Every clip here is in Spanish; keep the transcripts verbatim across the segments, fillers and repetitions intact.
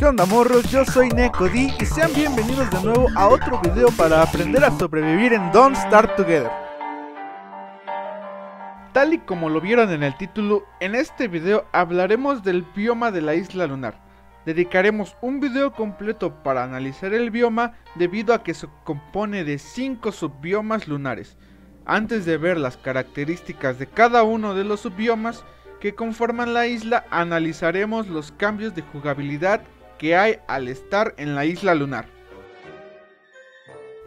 ¿Qué onda, morros? Yo soy Neko D y sean bienvenidos de nuevo a otro video para aprender a sobrevivir en Don't Starve Together. Tal y como lo vieron en el título, en este video hablaremos del bioma de la isla lunar. Dedicaremos un video completo para analizar el bioma debido a que se compone de cinco subbiomas lunares. Antes de ver las características de cada uno de los subbiomas que conforman la isla, analizaremos los cambios de jugabilidad que hay al estar en la isla lunar.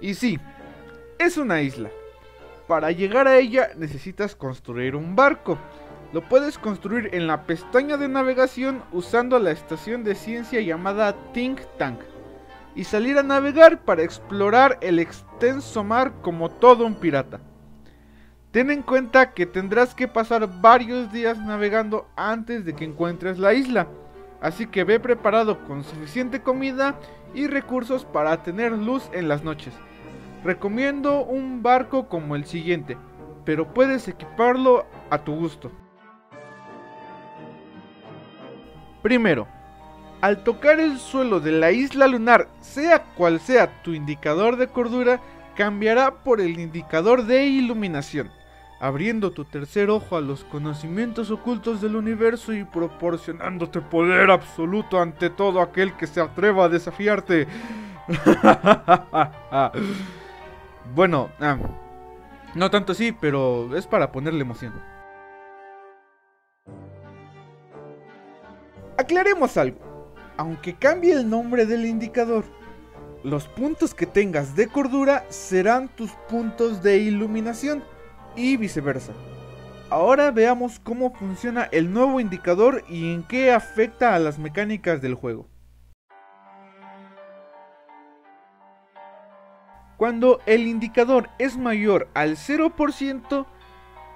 Y sí, es una isla. Para llegar a ella necesitas construir un barco. Lo puedes construir en la pestaña de navegación usando la estación de ciencia llamada Think Tank y salir a navegar para explorar el extenso mar como todo un pirata. Ten en cuenta que tendrás que pasar varios días navegando antes de que encuentres la isla, así que ve preparado con suficiente comida y recursos para tener luz en las noches. Recomiendo un barco como el siguiente, pero puedes equiparlo a tu gusto. Primero, al tocar el suelo de la isla lunar, sea cual sea tu indicador de cordura, cambiará por el indicador de iluminación, abriendo tu tercer ojo a los conocimientos ocultos del universo y proporcionándote poder absoluto ante todo aquel que se atreva a desafiarte. Bueno, ah, no tanto así, pero es para ponerle emoción. Aclaremos algo. Aunque cambie el nombre del indicador, los puntos que tengas de cordura serán tus puntos de iluminación y viceversa. Ahora veamos cómo funciona el nuevo indicador y en qué afecta a las mecánicas del juego. Cuando el indicador es mayor al cero por ciento,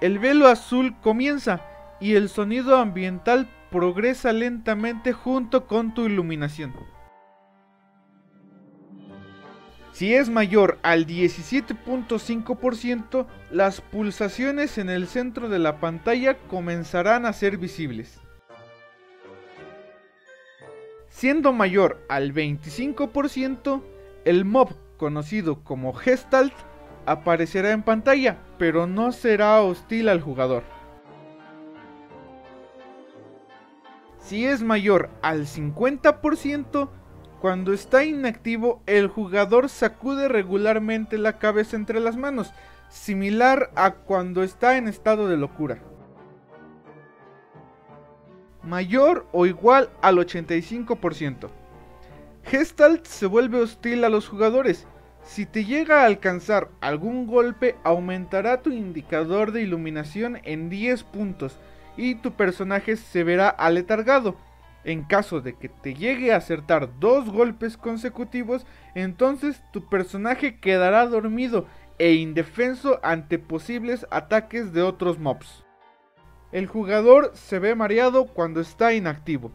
el velo azul comienza y el sonido ambiental progresa lentamente junto con tu iluminación. Si es mayor al diecisiete punto cinco por ciento, las pulsaciones en el centro de la pantalla comenzarán a ser visibles. Siendo mayor al veinticinco por ciento, el mob conocido como Gestalt aparecerá en pantalla, pero no será hostil al jugador. Si es mayor al cincuenta por ciento, cuando está inactivo, el jugador sacude regularmente la cabeza entre las manos, similar a cuando está en estado de locura. Mayor o igual al ochenta y cinco por ciento. Gestalt se vuelve hostil a los jugadores. Si te llega a alcanzar algún golpe, aumentará tu indicador de iluminación en diez puntos y tu personaje se verá aletargado. En caso de que te llegue a acertar dos golpes consecutivos, entonces tu personaje quedará dormido e indefenso ante posibles ataques de otros mobs. El jugador se ve mareado cuando está inactivo.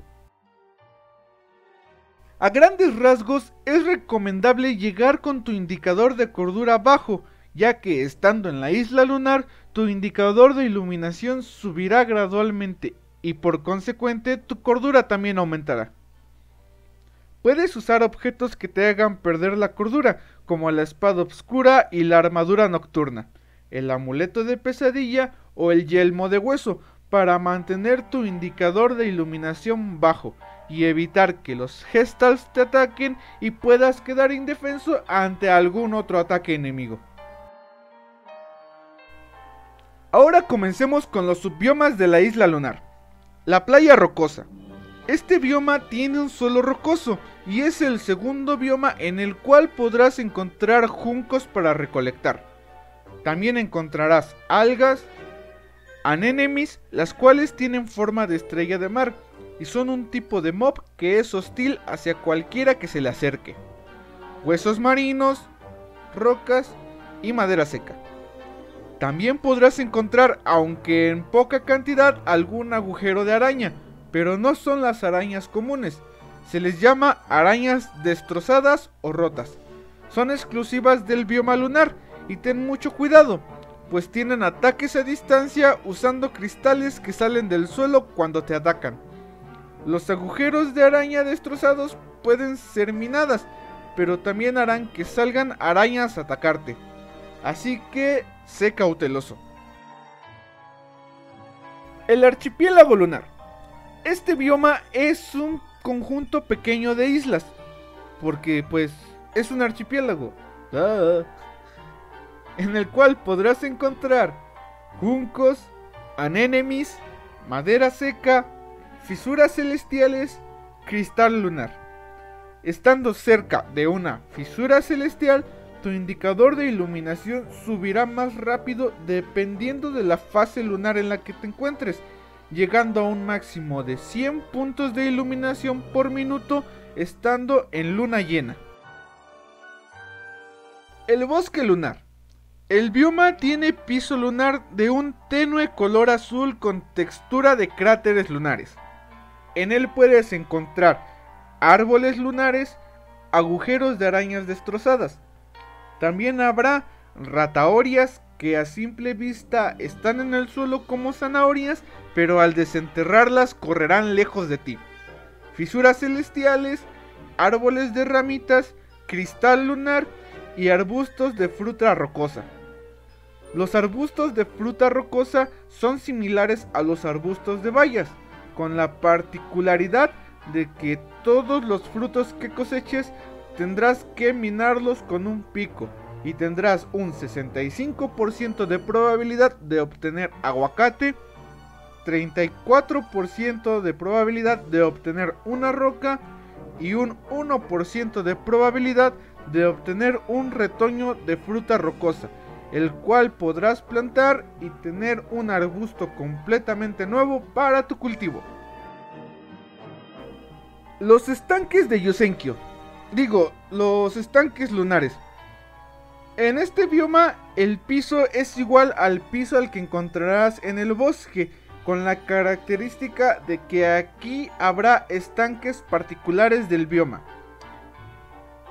A grandes rasgos, es recomendable llegar con tu indicador de cordura bajo, ya que estando en la isla lunar, tu indicador de iluminación subirá gradualmente y por consecuente tu cordura también aumentará. Puedes usar objetos que te hagan perder la cordura, como la espada oscura y la armadura nocturna, el amuleto de pesadilla o el yelmo de hueso, para mantener tu indicador de iluminación bajo y evitar que los Gestalts te ataquen y puedas quedar indefenso ante algún otro ataque enemigo. Ahora comencemos con los subbiomas de la isla lunar. La playa rocosa. Este bioma tiene un suelo rocoso y es el segundo bioma en el cual podrás encontrar juncos para recolectar. También encontrarás algas, anémonas, las cuales tienen forma de estrella de mar y son un tipo de mob que es hostil hacia cualquiera que se le acerque. Huesos marinos, rocas y madera seca. También podrás encontrar, aunque en poca cantidad, algún agujero de araña, pero no son las arañas comunes. Se les llama arañas destrozadas o rotas. Son exclusivas del bioma lunar y ten mucho cuidado, pues tienen ataques a distancia usando cristales que salen del suelo cuando te atacan. Los agujeros de araña destrozados pueden ser minadas, pero también harán que salgan arañas a atacarte. Así que sé cauteloso. El archipiélago lunar. Este bioma es un conjunto pequeño de islas, porque pues es un archipiélago, ah, en el cual podrás encontrar juncos, anémonas, madera seca, fisuras celestiales, cristal lunar. Estando cerca de una fisura celestial, tu indicador de iluminación subirá más rápido dependiendo de la fase lunar en la que te encuentres, llegando a un máximo de cien puntos de iluminación por minuto estando en luna llena. El bosque lunar. El bioma tiene piso lunar de un tenue color azul con textura de cráteres lunares. En él puedes encontrar árboles lunares, agujeros de arañas destrozadas. También habrá rataorias que a simple vista están en el suelo como zanahorias, pero al desenterrarlas correrán lejos de ti. Fisuras celestiales, árboles de ramitas, cristal lunar y arbustos de fruta rocosa. Los arbustos de fruta rocosa son similares a los arbustos de bayas, con la particularidad de que todos los frutos que coseches tendrás que minarlos con un pico y tendrás un sesenta y cinco por ciento de probabilidad de obtener aguacate, treinta y cuatro por ciento de probabilidad de obtener una roca y un uno por ciento de probabilidad de obtener un retoño de fruta rocosa, el cual podrás plantar y tener un arbusto completamente nuevo para tu cultivo. Los estanques de Yosenkio. Digo, los estanques lunares. En este bioma el piso es igual al piso al que encontrarás en el bosque, con la característica de que aquí habrá estanques particulares del bioma.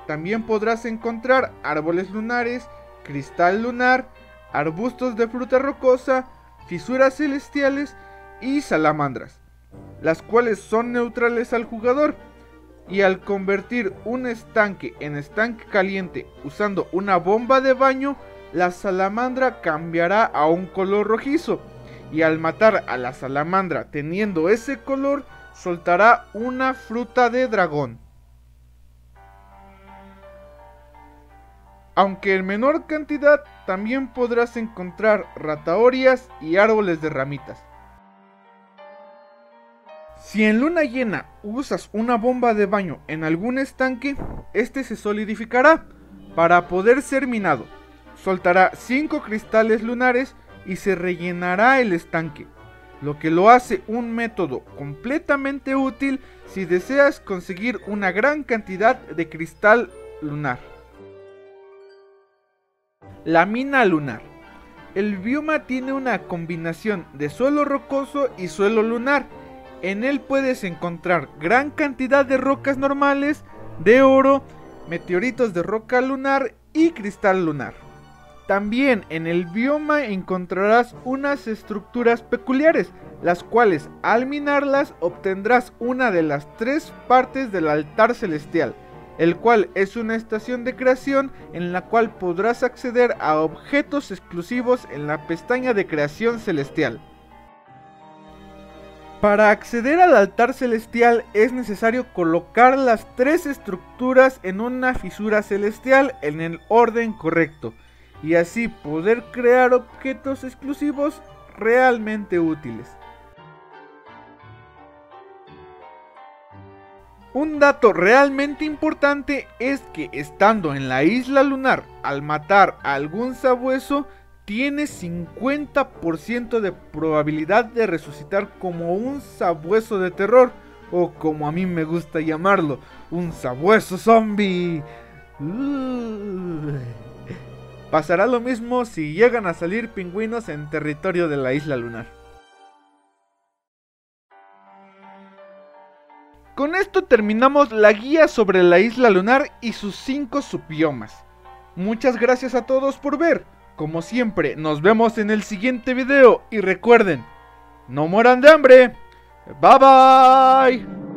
También podrás encontrar árboles lunares, cristal lunar, arbustos de fruta rocosa, fisuras celestiales y salamandras, las cuales son neutrales al jugador. Y al convertir un estanque en estanque caliente usando una bomba de baño, la salamandra cambiará a un color rojizo, y al matar a la salamandra teniendo ese color, soltará una fruta de dragón. Aunque en menor cantidad, también podrás encontrar rataorias y árboles de ramitas. Si en luna llena usas una bomba de baño en algún estanque, este se solidificará para poder ser minado. Soltará cinco cristales lunares y se rellenará el estanque, lo que lo hace un método completamente útil si deseas conseguir una gran cantidad de cristal lunar. La mina lunar. El bioma tiene una combinación de suelo rocoso y suelo lunar. En él puedes encontrar gran cantidad de rocas normales, de oro, meteoritos de roca lunar y cristal lunar. También en el bioma encontrarás unas estructuras peculiares, las cuales al minarlas obtendrás una de las tres partes del altar celestial, el cual es una estación de creación en la cual podrás acceder a objetos exclusivos en la pestaña de creación celestial. Para acceder al altar celestial es necesario colocar las tres estructuras en una fisura celestial en el orden correcto, y así poder crear objetos exclusivos realmente útiles. Un dato realmente importante es que estando en la isla lunar, al matar a algún sabueso, tiene cincuenta por ciento de probabilidad de resucitar como un sabueso de terror, o como a mí me gusta llamarlo, un sabueso zombie. Uh. Pasará lo mismo si llegan a salir pingüinos en territorio de la isla lunar. Con esto terminamos la guía sobre la isla lunar y sus cinco subbiomas. Muchas gracias a todos por ver. Como siempre, nos vemos en el siguiente video y recuerden, no mueran de hambre. Bye bye.